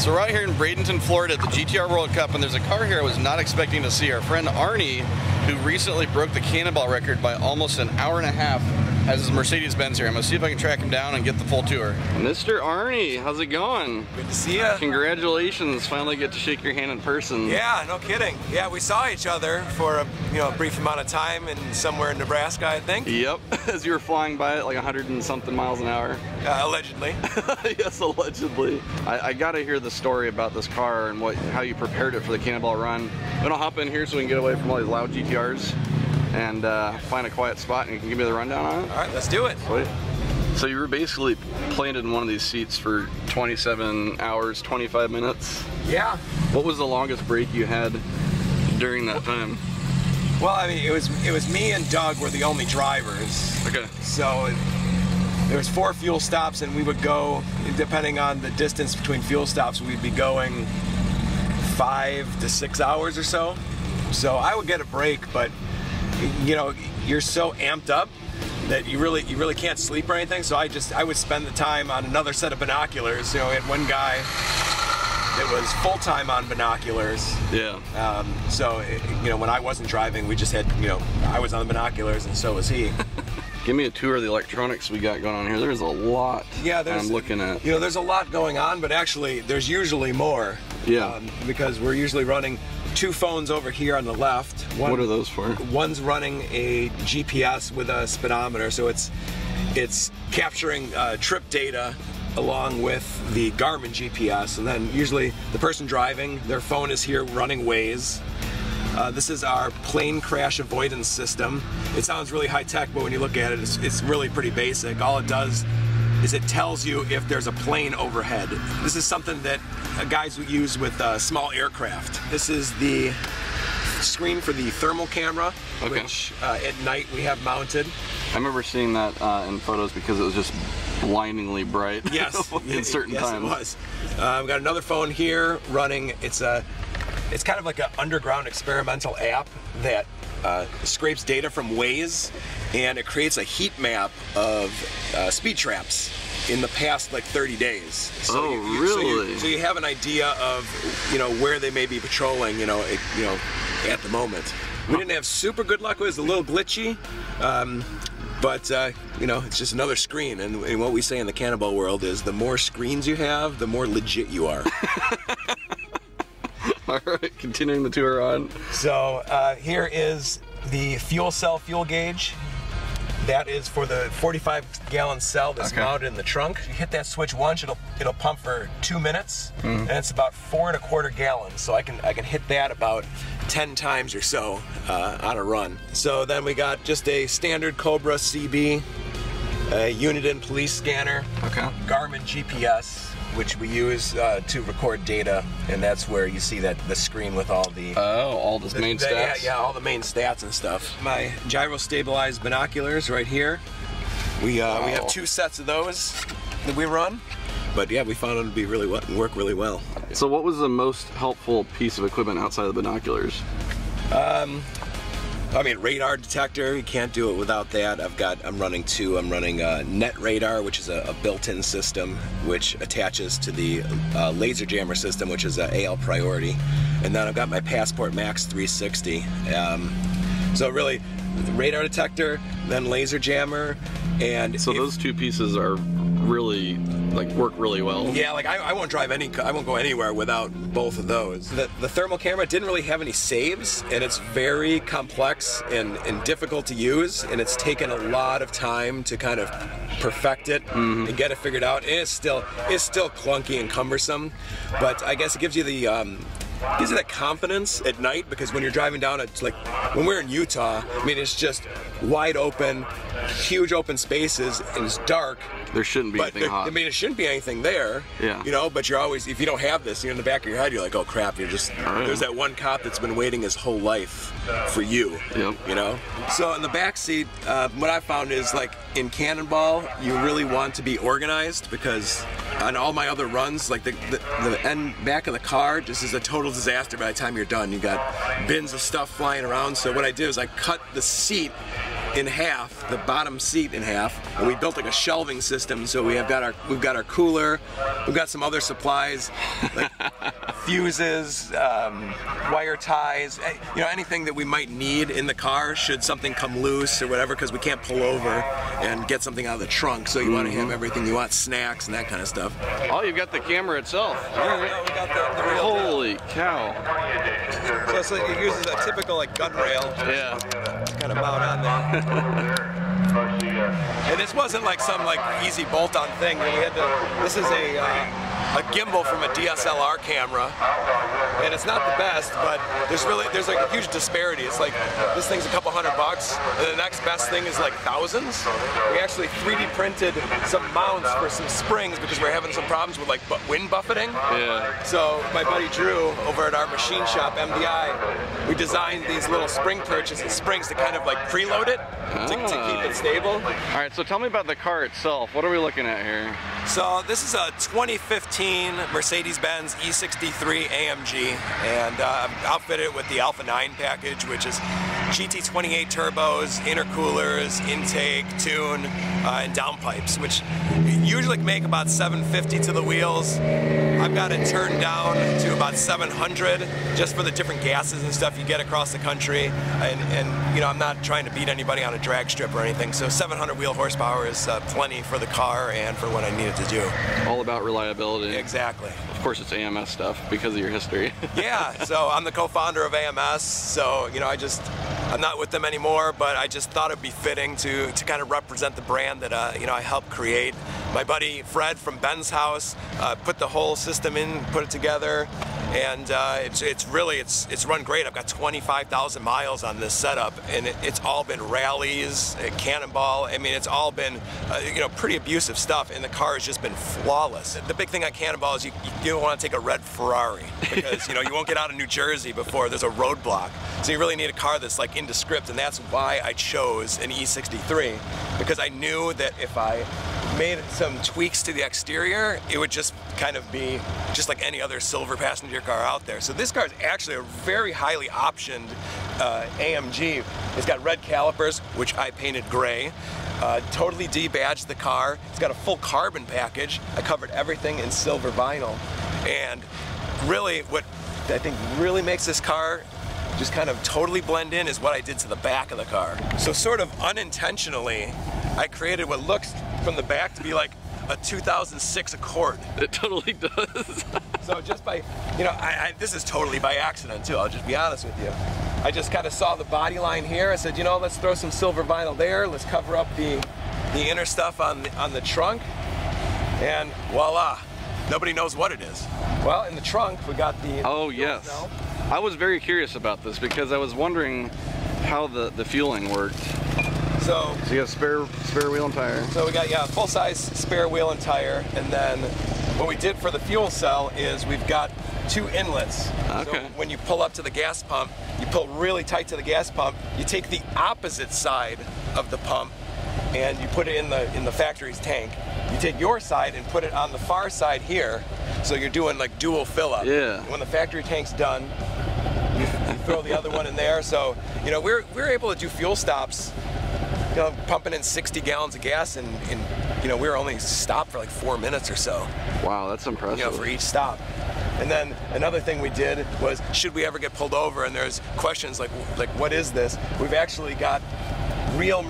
So we're out here in Bradenton, Florida at the GTR World Cup, and there's a car here I was not expecting to see. Our friend Arnie, who recently broke the Cannonball record by almost an hour and a half, has his Mercedes-Benz here. I'm gonna see if I can track him down and get the full tour. Mr. Arnie, how's it going? Good to see you. Congratulations, finally get to shake your hand in person. Yeah, no kidding. Yeah, we saw each other for a brief amount of time in somewhere in Nebraska, I think. Yep, as you were flying by at like 100 and something miles an hour. Allegedly. Yes, allegedly. I gotta hear the story about this car and how you prepared it for the Cannonball Run. And I'll hop in here so we can get away from all these loud GTRs and find a quiet spot, and you can give me the rundown on it? All right, let's do it. Sweet. So you were basically planted in one of these seats for 27 hours, 25 minutes? Yeah. What was the longest break you had during that time? Well, I mean, it was me and Doug were the only drivers. Okay. So there was 4 fuel stops, and we would go, depending on the distance between fuel stops, we'd be going 5 to 6 hours or so. So I would get a break, but you know, you're so amped up that you really can't sleep or anything. So I would spend the time on another set of binoculars. You know, we had one guy that was full-time on binoculars. Yeah. So when I wasn't driving, we just had, I was on the binoculars and so was he. Give me a tour of the electronics we got going on here. There's a lot. Yeah, I'm looking at. There's a lot going on, but actually there's usually more. Yeah. Because we're usually running 2 phones over here on the left. What are those for? One's running a GPS with a speedometer, so it's capturing trip data along with the Garmin GPS, and then usually the person driving, their phone is here running Waze. This is our plane crash avoidance system. It sounds really high-tech, but when you look at it, it's really pretty basic. All it does is it tells you if there's a plane overhead. This is something that guys would use with small aircraft. This is the screen for the thermal camera, okay, which at night we have mounted. I remember seeing that in photos because it was just blindingly bright. Yes, in certain times. Yes, it was. We've got another phone here running. It's kind of like an underground experimental app that scrapes data from Waze, and it creates a heat map of speed traps in the past like 30 days. So so you have an idea of where they may be patrolling at the moment. We didn't have super good luck with it. It was a little glitchy, but it's just another screen. And what we say in the cannibal world is the more screens you have, the more legit you are. All right, continuing the tour on. So here is the fuel cell fuel gauge. That is for the 45-gallon cell that's mounted in the trunk. You hit that switch once, it'll pump for 2 minutes, and it's about 4 1/4 gallons. So I can hit that about 10 times or so on a run. So then we got just a standard Cobra CB, a Uniden police scanner, Garmin GPS, which we use to record data, and that's where you see that the screen with all the main stats. Yeah, all the main stats and stuff. My gyro-stabilized binoculars right here. We have 2 sets of those that we run, but yeah, we found them to be work really well. So, what was the most helpful piece of equipment outside of the binoculars? I mean, radar detector, you can't do it without that. I'm running NetRadar, which is a built-in system which attaches to the laser jammer system, which is an AL priority. And then I've got my Passport Max 360. So really, radar detector, then laser jammer, and... So those 2 pieces are really, work really well. Yeah, I won't drive I won't go anywhere without both of those. The thermal camera didn't really have any saves, and it's very complex and difficult to use, and it's taken a lot of time to kind of perfect it and get it figured out. It's still clunky and cumbersome, but I guess it gives you the gives you that confidence at night, because when you're driving down, it's like when we're in Utah, I mean, it's just wide open, huge open spaces, and it's dark. There shouldn't be anything hot. I mean, it shouldn't be anything there. Yeah. But you're always, if you don't have this, in the back of your head, you're like, oh crap, you're just, there's that one cop that's been waiting his whole life for you. Yep. So in the back seat, what I found is in Cannonball, you really want to be organized, because on all my other runs, like the end back of the car just is a total disaster by the time you're done. You got bins of stuff flying around. So what I did is I cut the seat in half, the bottom seat in half, and we built like a shelving system. So we have got our, we've got our cooler, we've got some other supplies, like fuses, wire ties, you know, anything that we might need in the car should something come loose or whatever, because we can't pull over and get something out of the trunk. So you want to have everything. You want snacks and that kind of stuff. Oh, you've got the camera itself. Yeah, we got the rail. Holy cow! So it's like, it uses a typical like gun rail. Yeah. Kind of mount on there. And this wasn't like some like easy bolt-on thing. We had to. This is a gimbal from a DSLR camera, and it's not the best, but there's like a huge disparity. It's like this thing's $200 bucks, and the next best thing is like thousands. We actually 3D printed some mounts for some springs because we're having some problems with like wind buffeting. Yeah. So my buddy Drew over at our machine shop, MDI, we designed these little spring perches and springs to kind of like preload it to keep it stable. All right, so tell me about the car itself. What are we looking at here? So this is a 2015 Mercedes-Benz E63 AMG, and I've outfitted it with the alpha 9 package, which is GT28 turbos, intercoolers, intake, tune, and downpipes, which usually make about 750 to the wheels. I've got it turned down to about 700 just for the different gases and stuff you get across the country, and you know, I'm not trying to beat anybody on a drag strip or anything, so 700 wheel horsepower is plenty for the car and for what I needed to do. All about reliability. Exactly. Of course, it's AMS stuff because of your history. Yeah, so I'm the co-founder of AMS, so you know, I'm not with them anymore, but I just thought it'd be fitting to kind of represent the brand that you know, I helped create. My buddy Fred from Ben's house put the whole system in, put it together, and it's run great. I've got 25,000 miles on this setup, and it's all been rallies, Cannonball. I mean, it's all been you know, pretty abusive stuff, and the car has just been flawless. The big thing on Cannonball is you don't want to take a red Ferrari because you know, you won't get out of New Jersey before there's a roadblock. So you really need a car that's like indescript, and that's why I chose an E63, because I knew that if I made some tweaks to the exterior, it would just kind of be just like any other silver passenger car out there. So this car is actually a very highly optioned AMG. It's got red calipers, which I painted gray. Totally debadged the car. It's got a full carbon package. I covered everything in silver vinyl. And really what I think really makes this car just kind of totally blend in is what I did to the back of the car. So sort of unintentionally, I created what looks from the back to be like a 2006 Accord. It totally does. So just by, you know, this is totally by accident too, I'll just be honest with you. I just kind of saw the body line here. I said, you know, let's throw some silver vinyl there. Let's cover up the inner stuff on the trunk. And voila, nobody knows what it is. Well, in the trunk, we got the... Oh, yes. Now. I was very curious about this because I was wondering how the fueling worked. So you got spare wheel and tire. So we got, yeah, full-size spare wheel and tire, and then what we did for the fuel cell is we've got 2 inlets. Okay. So when you pull up to the gas pump, you pull really tight to the gas pump, you take the opposite side of the pump and you put it in the factory's tank. You take your side and put it on the far side here, so you're doing like dual fill-up. Yeah. When the factory tank's done, you throw the other one in there. So, you know, we're able to do fuel stops, you know, pumping in 60 gallons of gas, and you know, we were only stopped for like 4 minutes or so. Wow, that's impressive. You know, for each stop. And then another thing we did was, should we ever get pulled over? And there's questions like what is this? We've actually got real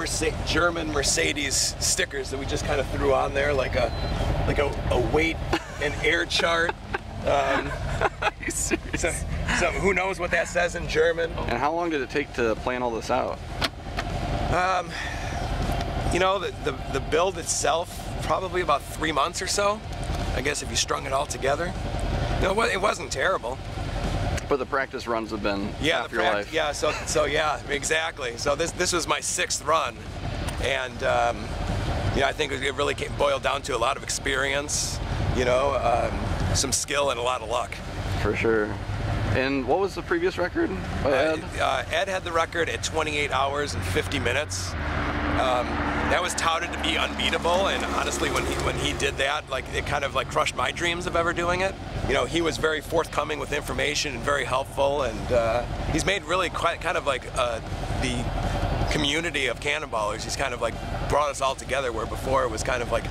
German Mercedes stickers that we just kind of threw on there, like a weight and air chart. So who knows what that says in German? And how long did it take to plan all this out? You know, the build itself, probably about 3 months or so, I guess, if you strung it all together. No, it wasn't terrible. But the practice runs have been half your life. Yeah, so yeah, exactly. So this was my 6th run, and you know, I think it really boiled down to a lot of experience, you know, some skill and a lot of luck. For sure. And what was the previous record by Ed? Ed had the record at 28 hours and 50 minutes. that was touted to be unbeatable, and honestly, when he did that, like, it kind of like crushed my dreams of ever doing it. You know, he was very forthcoming with information and very helpful, and he's made really quite kind of like the community of cannonballers. He's kind of like brought us all together where before it was kind of like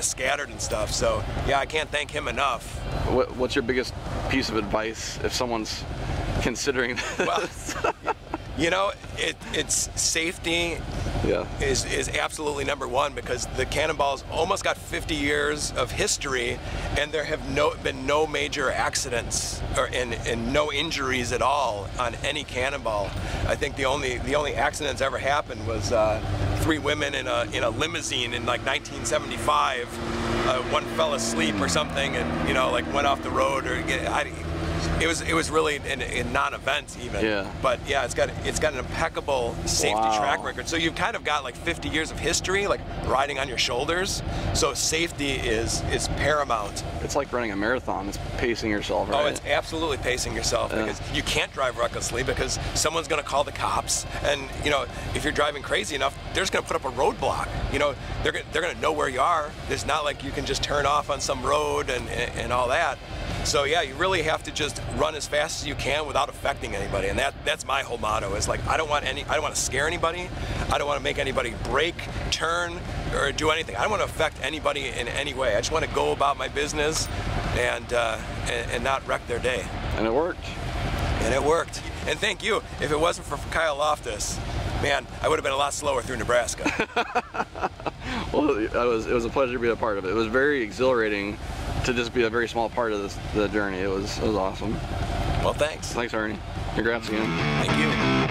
scattered and stuff. So yeah, I can't thank him enough. What's your biggest piece of advice if someone's considering this? Well, you know, it's safety. Yeah. Is absolutely number one, because the cannonball's almost got 50 years of history, and there have been no major accidents or and no injuries at all on any cannonball. I think the only accidents ever happened was three women in a limousine in like 1975. One fell asleep or something, and you know, like went off the road or It was really a non-event even. Yeah. But yeah, it's got an impeccable safety track record. So you've kind of got like 50 years of history, like riding on your shoulders. So safety is paramount. It's like running a marathon. It's pacing yourself, right? Oh, it's absolutely pacing yourself, because you can't drive recklessly, because someone's going to call the cops, and you know, if you're driving crazy enough, they're just going to put up a roadblock. You know, they're going to know where you are. It's not like you can just turn off on some road and all that. So yeah, you really have to just run as fast as you can without affecting anybody, and that's my whole motto. Is like, I don't want to scare anybody, I don't want to make anybody break, turn, or do anything. I don't want to affect anybody in any way. I just want to go about my business and not wreck their day. And it worked. And it worked. And thank you. If it wasn't for Kyle Loftus, man, I would have been a lot slower through Nebraska. Well, it was a pleasure to be a part of it. It was very exhilarating to just be a very small part of the journey. It was awesome. Well, thanks. Thanks, Arne. Congrats again. Thank you.